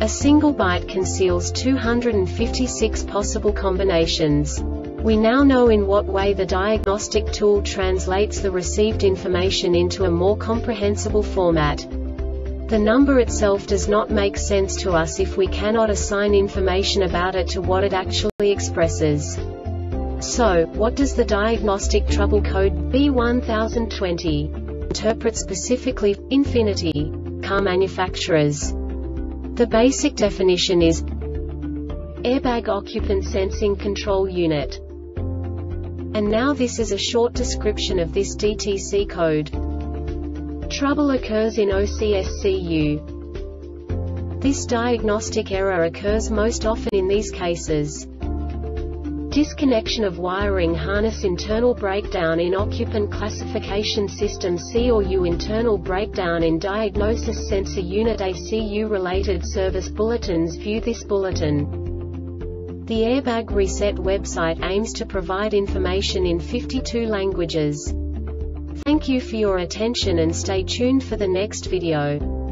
A single byte conceals 256 possible combinations. We now know in what way the diagnostic tool translates the received information into a more comprehensible format. The number itself does not make sense to us if we cannot assign information about it to what it actually expresses. So, what does the diagnostic trouble code B1020 interpret specifically for Infiniti car manufacturers? The basic definition is airbag occupant sensing control unit. And now this is a short description of this DTC code. Trouble occurs in OCS-C. This diagnostic error occurs most often in these cases: disconnection of wiring harness, internal breakdown in occupant classification system C or U, internal breakdown in diagnosis sensor unit ACU, related service bulletins. View this bulletin. The Airbag Reset website aims to provide information in 52 languages. Thank you for your attention and stay tuned for the next video.